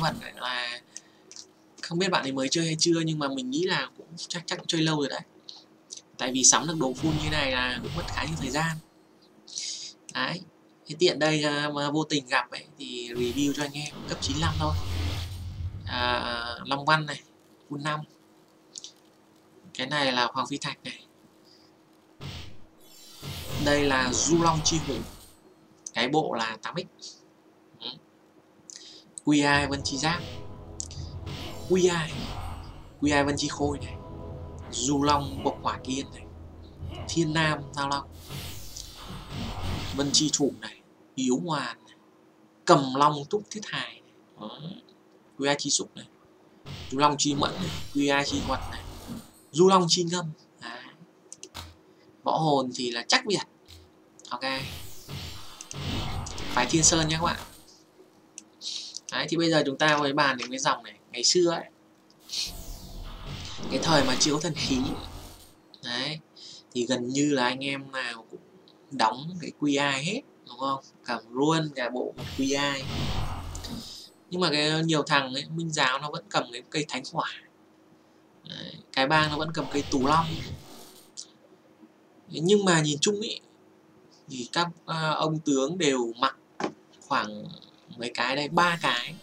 Văn là không biết bạn ấy mới chơi hay chưa, nhưng mà mình nghĩ là cũng chắc cũng chơi lâu rồi đấy. Tại vì sắm được đồ full như này là cũng mất khá nhiều thời gian. Đấy, cái tiện đây mà vô tình gặp ấy thì review cho anh em cấp 95 thôi. Long Văn này, full 5. Cái này là Hoàng Phi Thạch này. Đây là Du Long Chi Hùng. Cái bộ là 8x. QI Vân Chi Giáp, QI Vân Chi Khôi này, Du Long Bộc Hỏa Kiên này, Thiên Nam Giao Long, Vân Chi Chủ này, Hiếu Hoàn này, Cầm Long Túc Thiết Hài này, QI Chi Sục này, Du Long Chi Mẫn này, QI Chi Quật này, Du Long Chi Ngâm. Võ hồn thì là Trắc Việt. Ok, phải Thiên Sơn nhé các bạn. Đấy, thì bây giờ chúng ta mới bàn đến cái dòng này. Ngày xưa ấy, cái thời mà chưa có thần khí đấy, thì gần như là anh em nào cũng đóng cái QI hết, đúng không? Cả luôn cả bộ một QI. Nhưng mà cái nhiều thằng ấy, Minh Giáo nó vẫn cầm cái cây Thánh Hỏa đấy, cái bang nó vẫn cầm cây Tù Long. Nhưng mà nhìn chung ý, thì các ông tướng đều mặc khoảng mấy cái đây, 3 cái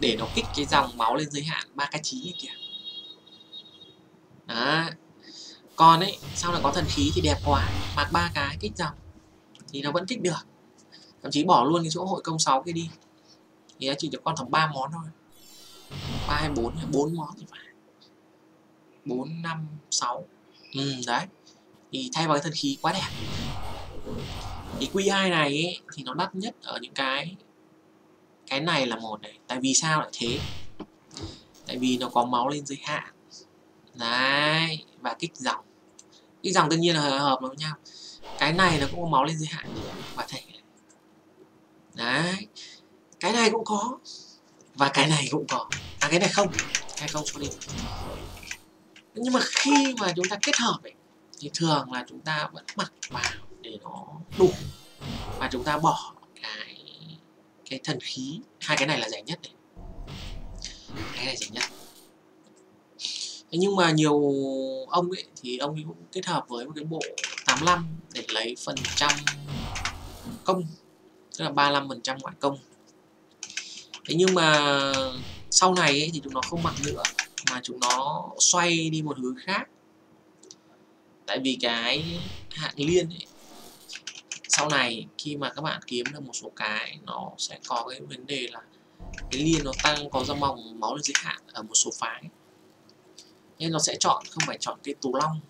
để nó kích cái dòng máu lên giới hạn 3 cái 9 kìa. Đó. Còn ấy, sau này có thần khí thì đẹp quá, mặc 3 cái kích dòng thì nó vẫn kích được. Thậm chí bỏ luôn cái chỗ hội công 6 kia đi thì nó chỉ được con thằng 3 món thôi, 3 hay 4, 4 món thì phải 4, 5, 6. Đấy, thì thay vào cái thần khí quá đẹp. Thì QI này ấy, thì nó đắt nhất ở những cái này là một này. Tại vì sao lại thế? Tại vì nó có máu lên giới hạn đấy, và kích dòng. Kích dòng tất nhiên là hợp với nhau. Cái này nó cũng có máu lên giới hạn và thể đấy, cái này cũng có và cái này cũng có. À, cái này không, cái không cho đi. Nhưng mà khi mà chúng ta kết hợp ấy, thì thường là chúng ta vẫn mặc vào để nó đủ, và chúng ta bỏ cái thần khí. Hai cái này là rẻ nhất này. Cái này rẻ nhất. Thế nhưng mà nhiều ông ấy thì ông ấy cũng kết hợp với một cái bộ 85 để lấy phần trăm công, tức là 35% ngoại công. Thế nhưng mà sau này ấy, thì chúng nó không mặc nữa mà chúng nó xoay đi một hướng khác. Tại vì cái hạng liên ấy, sau này khi mà các bạn kiếm được một số cái, nó sẽ có cái vấn đề là cái liên nó tăng, có ra mỏng máu lên giới hạn ở một số phái, nên nó sẽ chọn, không phải chọn cây Tù Long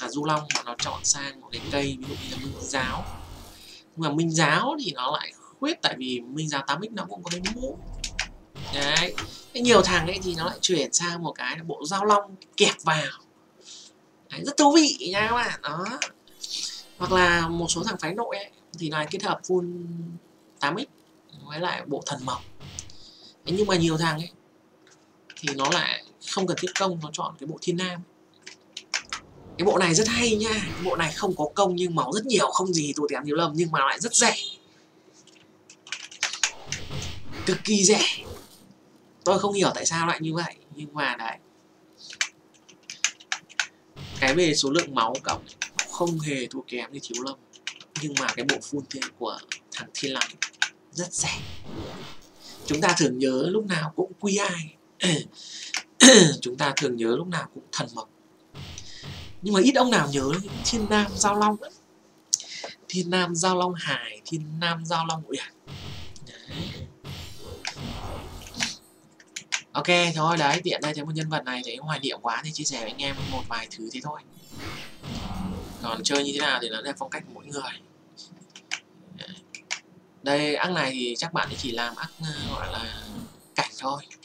là Du Long, mà nó chọn sang một cái cây ví dụ như là Minh Giáo. Nhưng mà Minh Giáo thì nó lại khuyết, tại vì Minh Giáo 8x nó cũng có cái mũ đấy. Cái nhiều thằng ấy thì nó lại chuyển sang một cái bộ Giao Long kẹp vào đấy, rất thú vị nha các bạn. Đó, hoặc là một số thằng phái nội ấy, thì lại kết hợp full 8x với lại bộ Thần Mộc. Nhưng mà nhiều thằng ấy thì nó lại không cần thiết công, nó chọn cái bộ Thiên Nam. Cái bộ này rất hay nha, cái bộ này không có công nhưng máu rất nhiều, không gì tù tém nhiều lầm, nhưng mà nó lại rất rẻ, cực kỳ rẻ. Tôi không hiểu tại sao lại như vậy, nhưng mà đấy, cái về số lượng máu cộng không hề thua kém như Thiếu Lâm. Nhưng mà cái bộ full thiên của thằng Thiên Long rất rẻ. Chúng ta thường nhớ lúc nào cũng QI, chúng ta thường nhớ lúc nào cũng Thần Mộc, nhưng mà ít ông nào nhớ Thiên Nam Giao Long ấy. Thiên Nam Giao Long Hải, Thiên Nam Giao Long Uyển. Ok, thôi đấy, tiện đây thấy một nhân vật này thấy hoài niệm quá thì chia sẻ với anh em một vài thứ thế thôi. Còn chơi như thế nào thì nó là phong cách của mỗi người. Đây, ác này thì chắc bạn chỉ làm ác gọi là cảnh thôi.